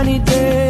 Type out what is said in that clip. Sunny day.